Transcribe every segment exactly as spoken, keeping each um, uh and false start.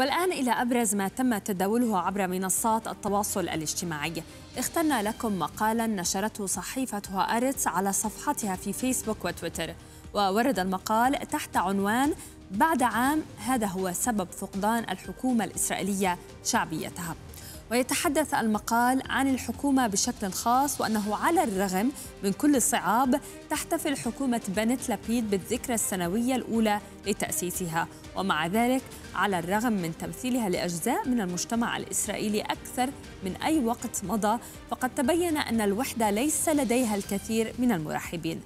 والآن إلى أبرز ما تم تداوله عبر منصات التواصل الاجتماعي. اخترنا لكم مقالا نشرته صحيفة هآرتس على صفحتها في فيسبوك وتويتر، وورد المقال تحت عنوان بعد عام هذا هو سبب فقدان الحكومة الإسرائيلية شعبيتها. ويتحدث المقال عن الحكومة بشكل خاص، وأنه على الرغم من كل الصعاب تحتفل حكومة بينيت لابيد بالذكرى السنوية الأولى لتأسيسها، ومع ذلك على الرغم من تمثيلها لأجزاء من المجتمع الإسرائيلي أكثر من أي وقت مضى، فقد تبين أن الوحدة ليس لديها الكثير من المرحبين.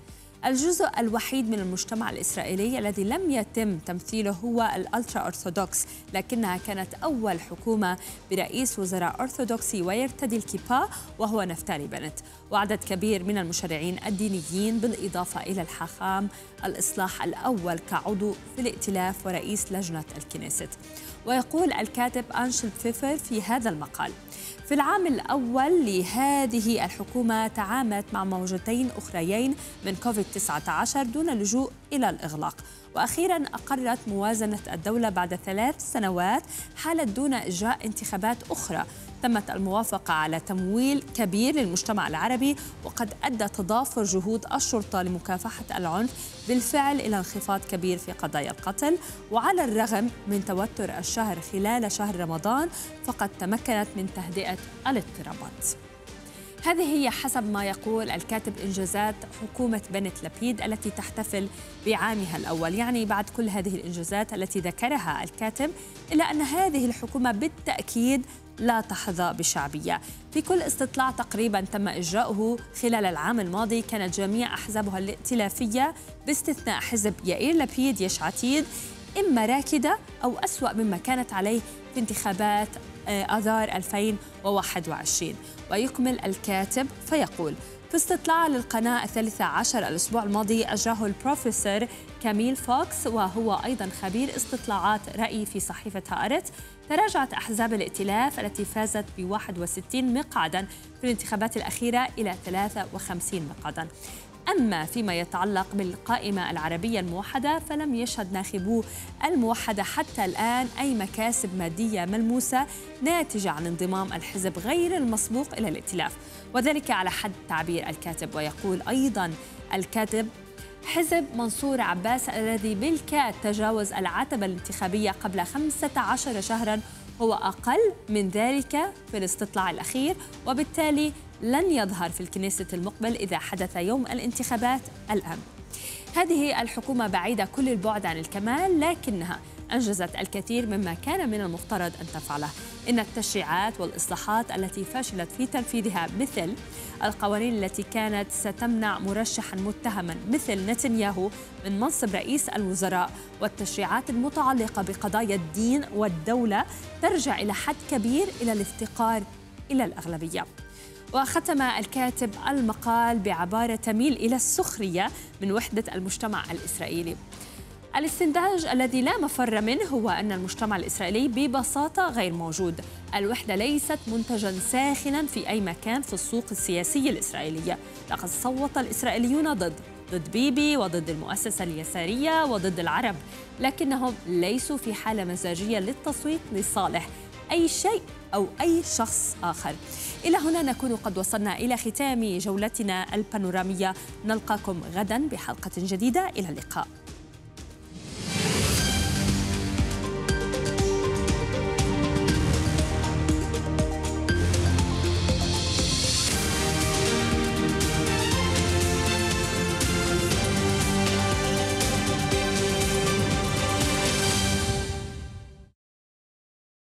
الجزء الوحيد من المجتمع الإسرائيلي الذي لم يتم تمثيله هو الألترا أرثوذكس، لكنها كانت أول حكومة برئيس وزراء أرثوذكسي ويرتدي الكيباه وهو نفتالي بينيت، وعدد كبير من المشرعين الدينيين بالإضافة إلى الحاخام الإصلاح الأول كعضو في الائتلاف ورئيس لجنة الكنيست. ويقول الكاتب آنشل بفيفر في هذا المقال: في العام الأول لهذه الحكومة تعاملت مع موجتين أخريين من كوفيد تسعة عشر دون اللجوء إلى الإغلاق، وأخيراً أقرت موازنة الدولة بعد ثلاث سنوات حالت دون إجراء انتخابات أخرى. تمت الموافقة على تمويل كبير للمجتمع العربي، وقد أدى تضافر جهود الشرطة لمكافحة العنف بالفعل إلى انخفاض كبير في قضايا القتل. وعلى الرغم من توتر الشهر خلال شهر رمضان، فقد تمكنت من تهدئة الاضطرابات. هذه هي حسب ما يقول الكاتب إنجازات حكومة بينيت لابيد التي تحتفل بعامها الأول. يعني بعد كل هذه الإنجازات التي ذكرها الكاتب، إلا أن هذه الحكومة بالتأكيد لا تحظى بشعبية. في كل استطلاع تقريبا تم إجراؤه خلال العام الماضي كانت جميع أحزابها الائتلافية باستثناء حزب يائير لابيد يش عتيد إما راكدة أو أسوأ مما كانت عليه في انتخابات آذار ألفين وواحد وعشرين. ويكمل الكاتب فيقول: في استطلاع للقناة الثالثة عشر الأسبوع الماضي أجراه البروفيسور كاميل فوكس، وهو أيضا خبير استطلاعات رأي في صحيفة هآرتس، تراجعت أحزاب الائتلاف التي فازت ب واحد وستين مقعدا في الانتخابات الأخيرة إلى ثلاثة وخمسين مقعدا. أما فيما يتعلق بالقائمة العربية الموحدة، فلم يشهد ناخبو الموحدة حتى الآن أي مكاسب مادية ملموسة ناتجة عن انضمام الحزب غير المسبوق إلى الائتلاف، وذلك على حد تعبير الكاتب. ويقول أيضا الكاتب: حزب منصور عباس الذي بالكاد تجاوز العتبة الانتخابية قبل خمسة عشر شهرا هو أقل من ذلك في الاستطلاع الأخير، وبالتالي لن يظهر في الكنيست المقبل إذا حدث يوم الانتخابات الآن. هذه الحكومة بعيدة كل البعد عن الكمال، لكنها أنجزت الكثير مما كان من المفترض أن تفعله. إن التشريعات والإصلاحات التي فشلت في تنفيذها، مثل القوانين التي كانت ستمنع مرشحا متهما مثل نتنياهو من منصب رئيس الوزراء، والتشريعات المتعلقة بقضايا الدين والدولة، ترجع إلى حد كبير إلى الافتقار إلى الأغلبية. وختم الكاتب المقال بعبارة تميل إلى السخرية من وحدة المجتمع الإسرائيلي. الاستنتاج الذي لا مفر منه هو أن المجتمع الإسرائيلي ببساطة غير موجود. الوحدة ليست منتجاً ساخناً في أي مكان في السوق السياسي الإسرائيلية. لقد صوت الإسرائيليون ضد ضد بيبي وضد المؤسسة اليسارية وضد العرب، لكنهم ليسوا في حالة مزاجية للتصويت لصالح أي شيء أو أي شخص آخر. إلى هنا نكون قد وصلنا إلى ختام جولتنا البانورامية. نلقاكم غداً بحلقة جديدة. إلى اللقاء.